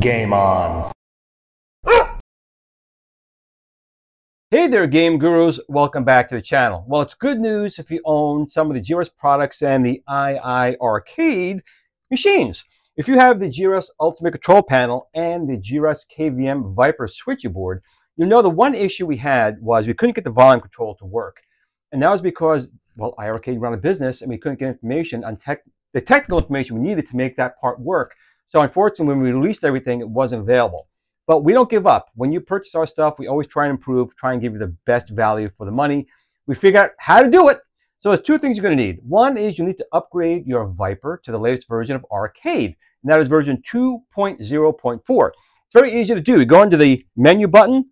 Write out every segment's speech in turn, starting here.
Game on. Hey there, game gurus. Welcome back to the channel. Well, it's good news if you own some of the GRS products and the iiRcade machines. If you have the GRS Ultimate Control Panel and the GRS KVM Viper Switcher Board, you know the one issue we had was we couldn't get the volume control to work. And that was because, well, iiRcade ran a business and we couldn't get information on the technical information we needed to make that part work. So unfortunately, when we released everything, it wasn't available. But we don't give up. When you purchase our stuff, we always try and improve, try and give you the best value for the money. We figure out how to do it. So there's two things you're going to need. One is you need to upgrade your Viper to the latest version of Arcade, and that is version 2.0.4. It's very easy to do. You go into the menu button,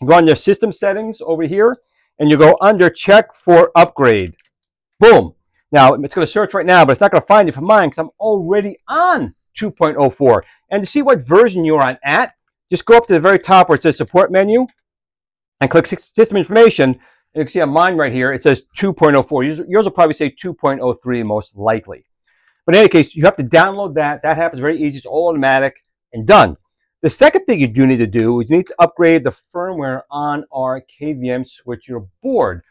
you go under System Settings over here, and you go under Check for Upgrade. Boom. Now, it's going to search right now, but it's not going to find it for mine because I'm already on 2.04. And to see what version you're on at, just go up to the very top where it says Support Menu and click System Information. And you can see on mine right here, it says 2.04. Yours will probably say 2.03 most likely. But in any case, you have to download that. That happens very easy. It's all automatic and done. The second thing you do need to do is you need to upgrade the firmware on our KVM switcher board.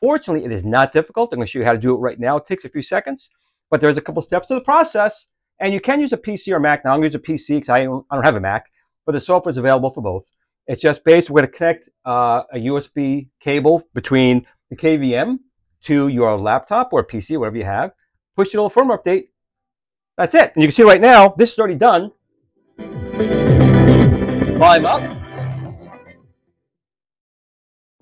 Fortunately, it is not difficult. I'm going to show you how to do it right now. It takes a few seconds, but there's a couple steps to the process. And you can use a PC or Mac. Now, I'm going to use a PC because I don't have a Mac, but the software is available for both. It's just basically we're going to connect a USB cable between the KVM to your laptop or PC, whatever you have. Push your little firmware update. That's it. And you can see right now, this is already done. Volume up.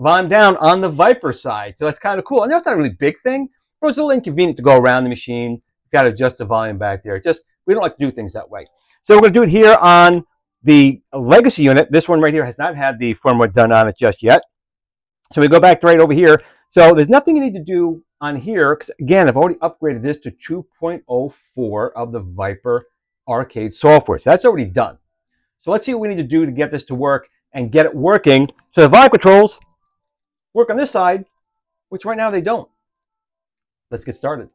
Volume down on the Viper side. So that's kind of cool. And that's not a really big thing, but it's a little inconvenient to go around the machine. Got to adjust the volume back there. Just we don't like to do things that way. So we're going to do it here on the legacy unit. This one right here has not had the firmware done on it just yet. So we go back right over here. So there's nothing you need to do on here because again, I've already upgraded this to 2.04 of the Viper Arcade software. So that's already done. So let's see what we need to do to get this to work and get it working. So the volume controls work on this side, which right now they don't. Let's get started.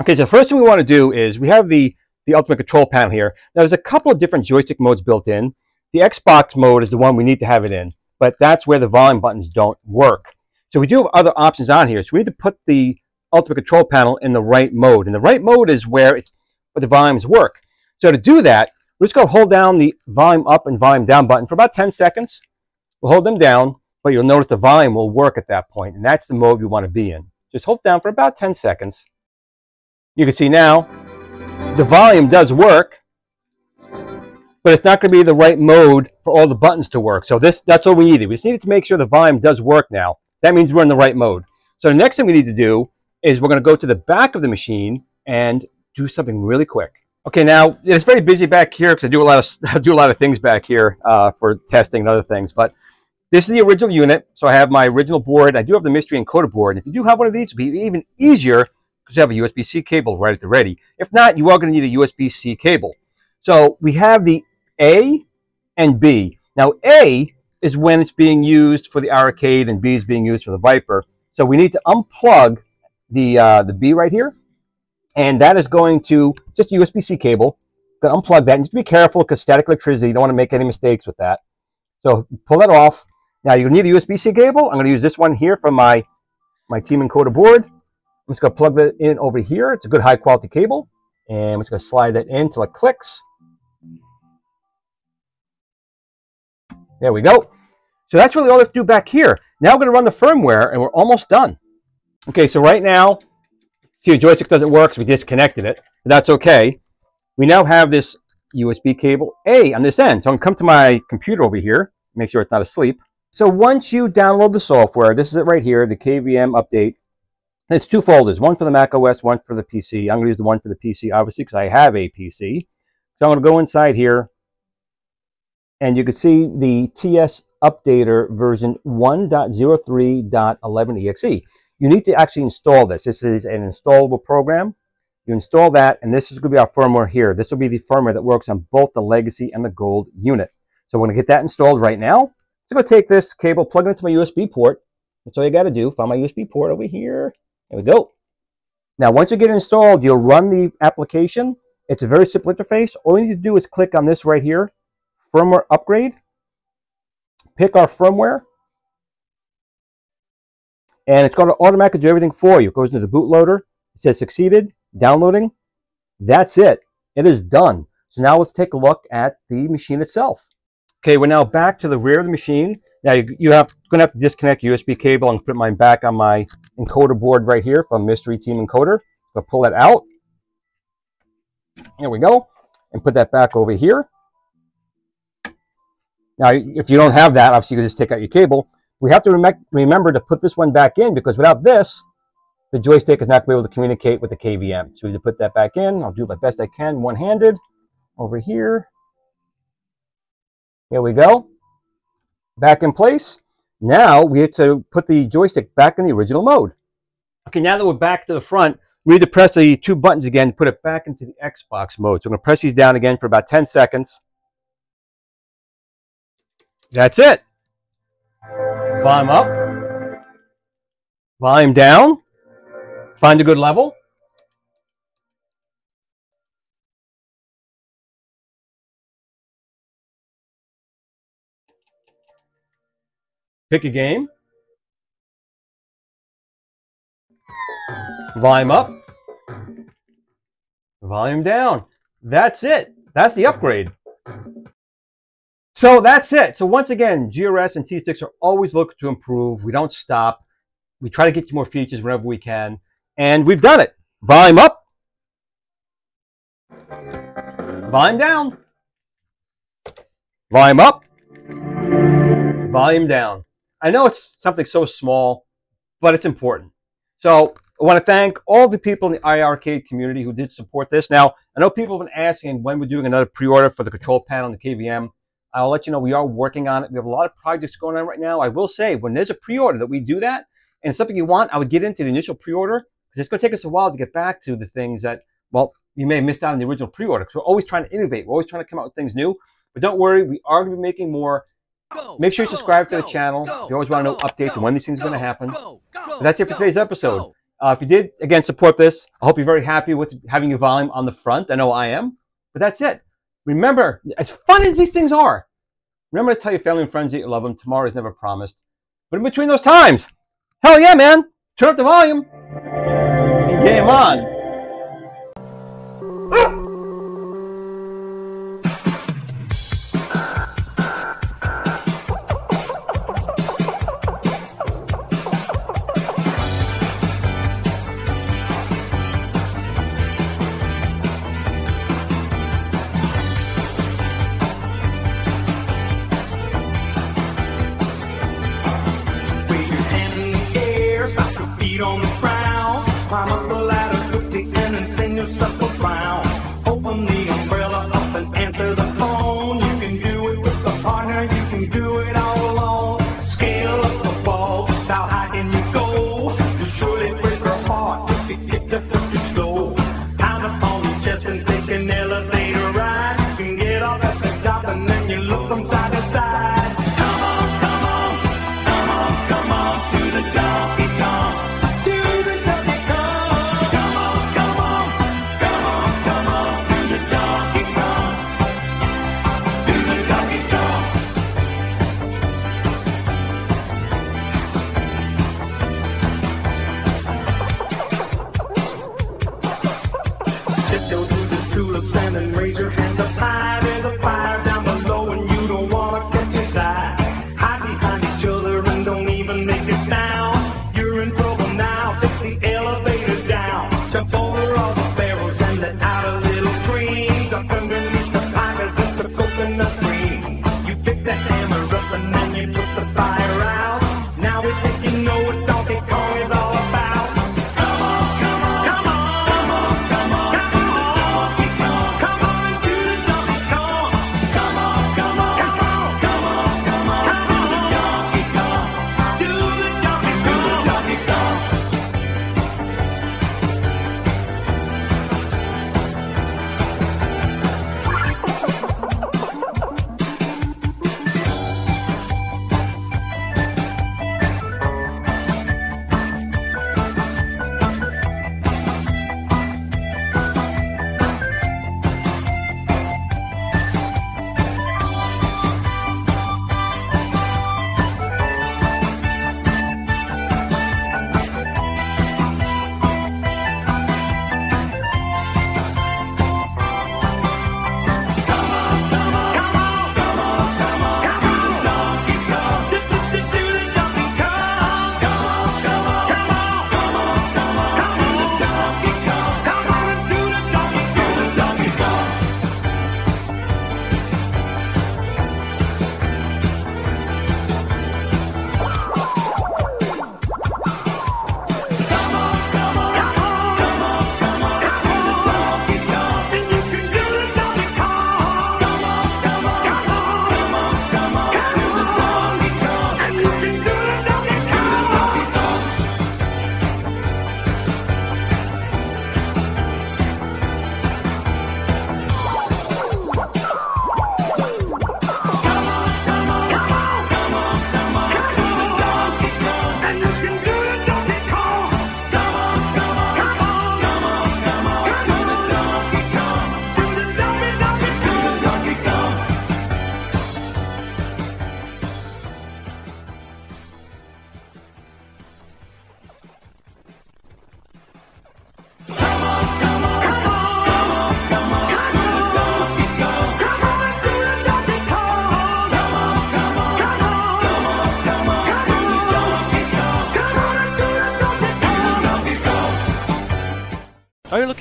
Okay, so the first thing we want to do is we have the Ultimate Control Panel here. Now, there's a couple of different joystick modes built in. The Xbox mode is the one we need to have it in, but that's where the volume buttons don't work. So we do have other options on here. So we need to put the Ultimate Control Panel in the right mode. And the right mode is where the volumes work. So to do that, we're just going to hold down the volume up and volume down button for about 10 seconds. We'll hold them down, but you'll notice the volume will work at that point, and that's the mode we want to be in. Just hold down for about 10 seconds. You can see now the volume does work, but it's not going to be the right mode for all the buttons to work. So that's all we needed. We just needed to make sure the volume does work now. That means we're in the right mode. So the next thing we need to do is we're going to go to the back of the machine and do something really quick. Okay, now it's very busy back here because I do a lot of things back here for testing and other things. But this is the original unit, so I have my original board. I do have the Mystery Encoder board. If you do have one of these, it'll be even easier. You have a USB-C cable right at the ready. If not, you are going to need a USB-C cable. So we have the A and B. Now A is when it's being used for the Arcade and B is being used for the Viper. So we need to unplug the B right here, and that is going to just a USB-C cable. Gonna unplug that, and just be careful because static electricity. You don't want to make any mistakes with that. So pull that off. Now you need a USB-C cable. I'm going to use this one here from my Team Encoder board. I'm just going to plug it in over here. It's a good high quality cable. And I'm just going to slide that in until it clicks. There we go. So that's really all we have to do back here. Now we're going to run the firmware and we're almost done. Okay, so right now, see the joystick doesn't work, so we disconnected it. But that's okay. We now have this USB cable A on this end. So I'm going to come to my computer over here, make sure it's not asleep. So once you download the software, this is it right here, the KVM update. It's two folders, one for the Mac OS, one for the PC. I'm going to use the one for the PC, obviously, because I have a PC. So I'm going to go inside here, and you can see the TS Updater version 1.03.11exe. You need to actually install this. This is an installable program. You install that, and this is going to be our firmware here. This will be the firmware that works on both the Legacy and the Gold unit. So we're going to get that installed right now. So I'm going to take this cable, plug it into my USB port. That's all you got to do. Find my USB port over here. There we go. Now, once you get it installed, you'll run the application. It's a very simple interface. All you need to do is click on this right here, firmware upgrade, pick our firmware, and it's going to automatically do everything for you. It goes into the bootloader. It says succeeded, downloading. That's it. It is done. So now let's take a look at the machine itself. Okay, we're now back to the rear of the machine. Now you're going to have to disconnect your USB cable and put mine back on my encoder board right here from Mystery Team Encoder. So pull that out. There we go. And put that back over here. Now, if you don't have that, obviously you can just take out your cable. We have to remember to put this one back in, because without this, the joystick is not going to be able to communicate with the KVM. So we need to put that back in. I'll do my best I can, one-handed, over here. There we go. Back in place. Now we have to put the joystick back in the original mode. Okay, now that we're back to the front, we need to press the two buttons again to put it back into the Xbox mode. So I'm going to press these down again for about 10 seconds. That's it. Volume up, volume down, find a good level. Pick a game. Volume up, volume down. That's it. That's the upgrade. So that's it. So once again, GRS and T-Sticks are always looking to improve. We don't stop. We try to get you more features whenever we can. And we've done it. Volume up. Volume down. Volume up. Volume down. I know it's something so small, but it's important. So I want to thank all the people in the iiRcade community who did support this. Now, I know people have been asking when we're doing another pre-order for the control panel and the KVM. I'll let you know we are working on it. We have a lot of projects going on right now. I will say, when there's a pre-order that we do that, and it's something you want, I would get into the initial pre-order, because it's going to take us a while to get back to the things that, well, you may have missed out on the original pre-order, because we're always trying to innovate. We're always trying to come out with things new. But don't worry, we are going to be making more. Make sure you subscribe to the channel. You always want to know updates and when these things are going to happen. But that's it for today's episode. If you did, again, support this. I hope you're very happy with having your volume on the front. I know I am. But that's it. Remember, as fun as these things are, remember to tell your family and friends that you love them. Tomorrow is never promised. But in between those times, hell yeah, man, turn up the volume and game on.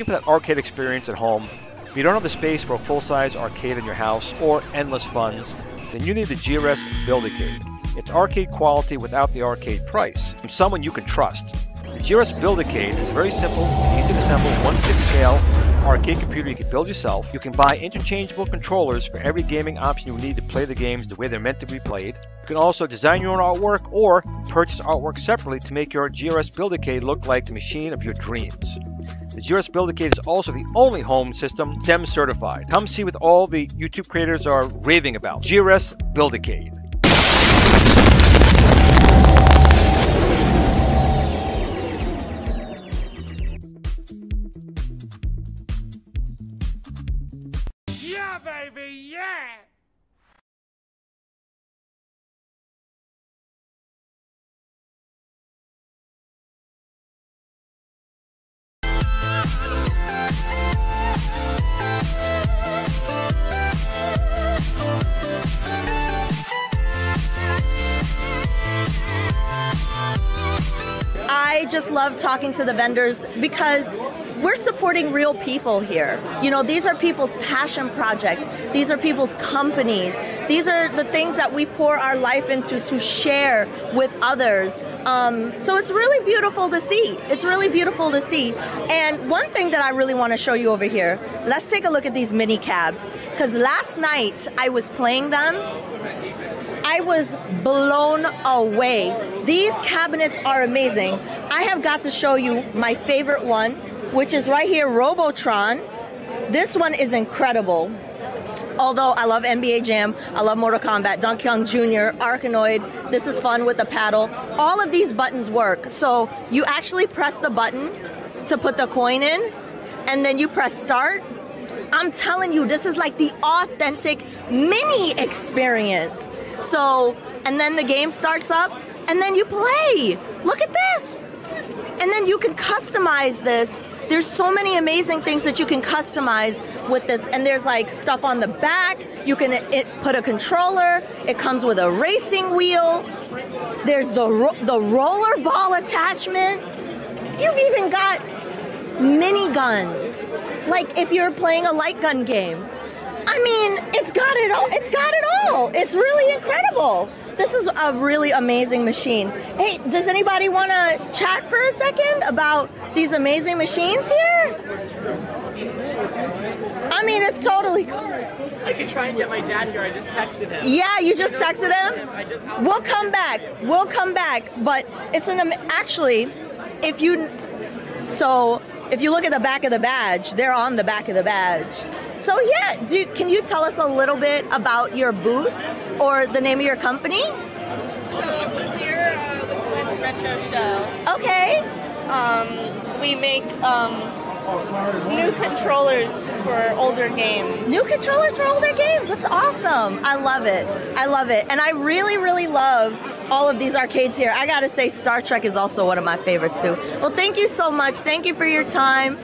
looking for that arcade experience at home, if you don't have the space for a full-size arcade in your house or endless funds, then you need the GRS Build-A-Cade. It's arcade quality without the arcade price, from someone you can trust. The GRS Build-A-Cade is very simple and easy to assemble 1/6 scale arcade computer you can build yourself. You can buy interchangeable controllers for every gaming option you need to play the games the way they're meant to be played. You can also design your own artwork or purchase artwork separately to make your GRS Build-A-Cade look like the machine of your dreams. The GRS Build-A-Cade is also the only home system STEM certified. Come see what all the YouTube creators are raving about. GRS Build-A-Cade. Yeah, baby, yeah! I just love talking to the vendors because we're supporting real people here. You know, these are people's passion projects. These are people's companies. These are the things that we pour our life into to share with others. So it's really beautiful to see. It's really beautiful to see. And one thing that I really want to show you over here, let's take a look at these mini cabs. Because last night I was playing them. I was blown away. These cabinets are amazing. I have got to show you my favorite one, which is right here, Robotron. This one is incredible. Although I love NBA Jam, I love Mortal Kombat, Donkey Kong Jr., Arkanoid, this is fun with the paddle. All of these buttons work. So you actually press the button to put the coin in, and then you press start. I'm telling you, this is like the authentic mini experience. So, and then the game starts up, and then you play. Look at this. And then you can customize this. There's so many amazing things that you can customize with this. And there's like stuff on the back. You can put a controller. It comes with a racing wheel. There's the roller ball attachment. You've even got mini guns. Like if you're playing a light gun game. I mean, it's got it all. It's got it all. It's really incredible. This is a really amazing machine. Hey, does anybody want to chat for a second about these amazing machines here? I mean, it's totally cool. I could try and get my dad here. I just texted him. Yeah, you just texted him? We'll come back. We'll come back. But it's an... Actually, if you... So, if you look at the back of the badge, they're on the back of the badge. So, yeah, can you tell us a little bit about your booth or the name of your company? So, we're here with Clint's Retro Show. Okay. We make new controllers for older games. New controllers for older games. That's awesome. I love it. I love it. And I really, really love all of these arcades here. I got to say Star Trek is also one of my favorites, too. Well, thank you so much. Thank you for your time.